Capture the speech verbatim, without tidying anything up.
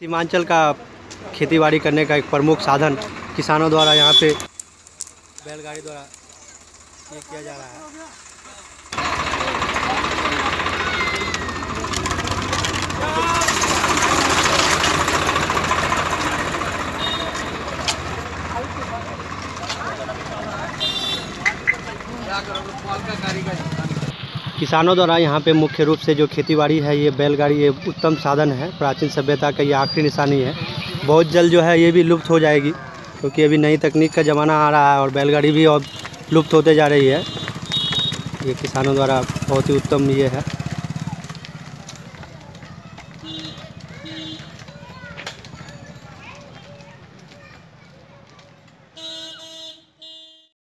सीमांचल का खेतीबाड़ी करने का एक प्रमुख साधन किसानों द्वारा यहाँ पे बैलगाड़ी द्वारा ये किया जा रहा है। किसानों द्वारा यहाँ पे मुख्य रूप से जो खेतीबाड़ी है ये बैलगाड़ी ये उत्तम साधन है, प्राचीन सभ्यता का ये आखिरी निशानी है। बहुत जल्द जो है ये भी लुप्त हो जाएगी क्योंकि अभी नई तकनीक का ज़माना आ रहा है और बैलगाड़ी भी अब लुप्त होते जा रही है। ये किसानों द्वारा बहुत ही उत्तम ये है।